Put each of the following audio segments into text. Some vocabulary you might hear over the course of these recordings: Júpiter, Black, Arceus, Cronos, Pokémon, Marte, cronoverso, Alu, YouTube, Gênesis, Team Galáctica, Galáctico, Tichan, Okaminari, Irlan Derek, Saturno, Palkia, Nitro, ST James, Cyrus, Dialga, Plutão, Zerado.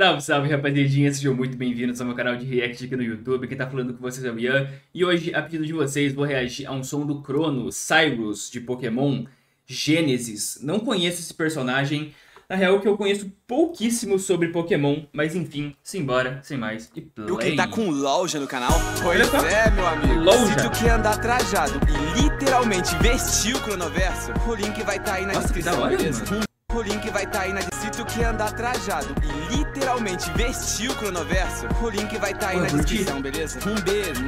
Salve, salve, rapaziadinha, sejam muito bem-vindos ao meu canal de React aqui no YouTube. Quem tá falando com vocês é o Ian. E hoje, a pedido de vocês, vou reagir a um som do Cronos, Cyrus, de Pokémon, Gênesis. Não conheço esse personagem. Na real, que eu conheço pouquíssimo sobre Pokémon. Mas enfim, simbora, sem mais e play. O que tá com loja no canal? Pois é, meu amigo. Loja. Se tu quer andar trajado e literalmente vestir o cronoverso, o link vai tá aí na descrição. Nossa, que da hora, mano. O link vai tá aí na descrição. Se tu quer andar trajado e literalmente vestir o cronoverso, o link vai tá aí na descrição, beleza? Um beijo.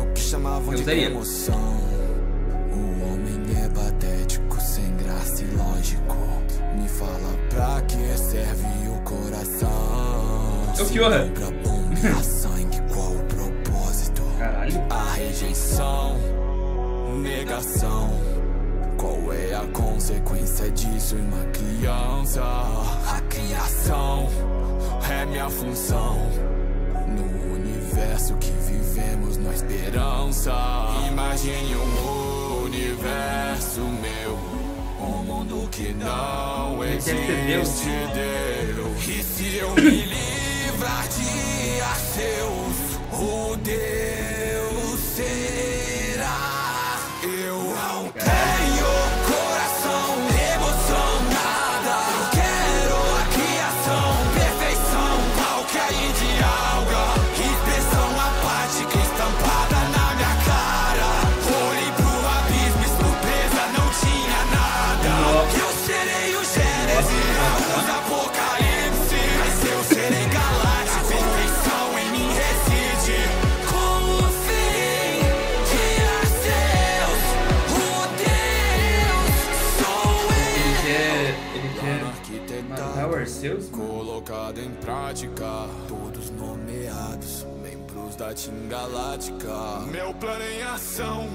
O que chamavam de emoção. O homem é patético, sem graça e lógico. Me fala pra que serve o coração. Eu que honra. Sangue, qual o propósito? Caralho. A rejeição, negação. Qual é a consequência disso em uma criança? A criação é minha função. No universo que vivemos, na esperança. Imagine um universo meu, um mundo que não existe. E se eu me livrar de Arceus, o Deus será eu. Não quero. Colocado em prática, todos nomeados membros da Team Galáctica. Meu plano em ação,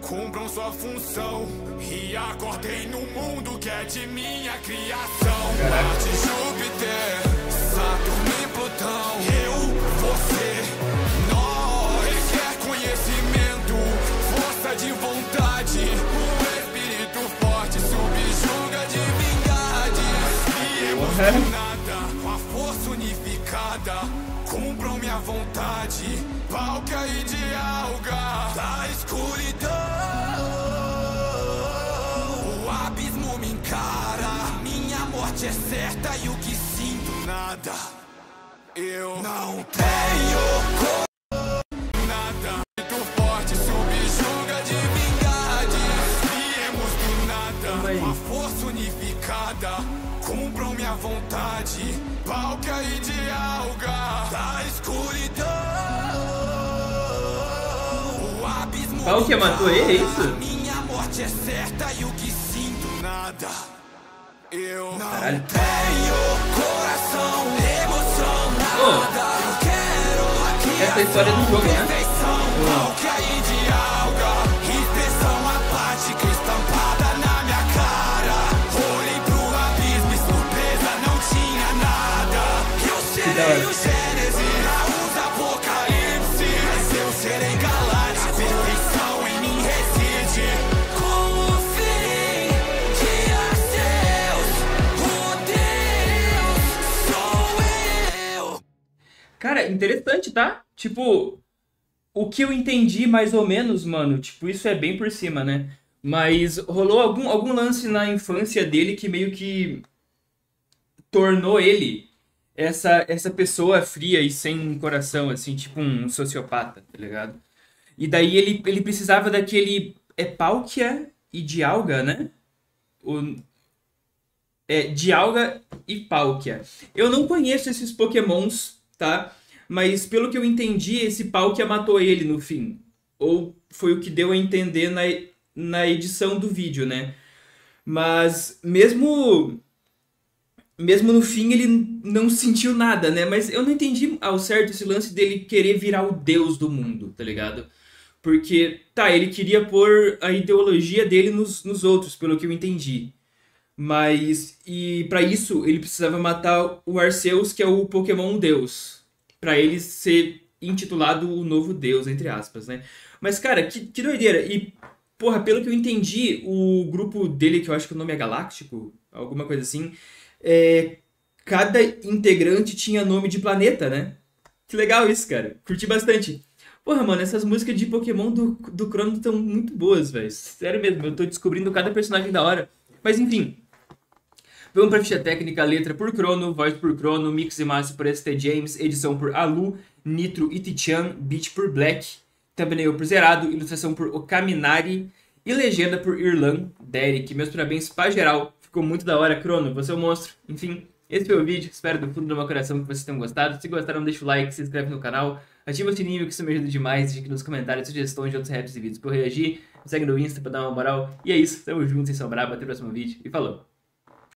cumpram sua função. E acordei no mundo que é de minha criação. Marte, Júpiter, Saturno e Plutão. Eu, você, nós. Quer conhecimento, força de vontade. Um espírito forte subjuga a divindade. E cumpram minha vontade, Palkia e Dialga. Da escuridão, o abismo me encara. Minha morte é certa e o que sinto, nada. Eu não tenho nada. Muito forte, subjuga a divindade. Viemos do nada, uma força unificada. Cumpram minha vontade, Palkia e Dialga. Da escuridão, o abismo. Palkia matou ele, é isso? Minha morte é certa e o que sinto, nada. Eu não tenho coração, emoção, nada. Eu quero aqui. Essa é a história do jogo, né? Palkia e Dialga. Expressão apática estampada na minha cara. Eu serei o Gênesis, o Apocalipse. Mas eu serei galáctico. A perfeição em mim reside. Com o fim de Arceus, o Deus sou eu. Cara, interessante, tá? Tipo, o que eu entendi mais ou menos, mano. Tipo, isso é bem por cima, né? Mas rolou algum lance na infância dele que meio que tornou ele essa pessoa fria e sem coração, assim, tipo um sociopata, tá ligado? E daí ele precisava daquele... É Palkia e Dialga, né? Dialga e Palkia. Eu não conheço esses pokémons, tá? Mas pelo que eu entendi, esse Palkia matou ele no fim. Ou foi o que deu a entender na edição do vídeo, né? Mas mesmo no fim ele não sentiu nada, né? Mas eu não entendi ao certo esse lance dele querer virar o deus do mundo, tá ligado? Porque, tá, ele queria pôr a ideologia dele nos outros, pelo que eu entendi. Mas, e pra isso, ele precisava matar o Arceus, que é o Pokémon Deus. Pra ele ser intitulado o novo deus, entre aspas, né? Mas, cara, que doideira. E, porra, pelo que eu entendi, o grupo dele, que eu acho que o nome é Galáctico, alguma coisa assim... cada integrante tinha nome de planeta, né? Que legal isso, cara. Curti bastante. Porra, mano, essas músicas de Pokémon do Cronos estão muito boas, velho. Sério mesmo, eu tô descobrindo cada personagem da hora. Mas enfim. Vamos pra ficha técnica, letra por Crono, voz por Crono, mix e master por ST James, edição por Alu, Nitro e Tichan, beat por Black, thumbnail por Zerado, ilustração por Okaminari e legenda por Irlan Derek. Meus parabéns pra geral. Ficou muito da hora, Crono. Você é um monstro. Enfim, esse foi o vídeo. Espero do fundo do meu coração que vocês tenham gostado. Se gostaram, deixa o like, se inscreve no canal, ativa o sininho que isso me ajuda demais. Deixa aqui nos comentários sugestões de outros reacts e vídeos pra eu reagir. Me segue no Insta pra dar uma moral. E é isso. Tamo junto, vocês são brabo. Até o próximo vídeo e falou!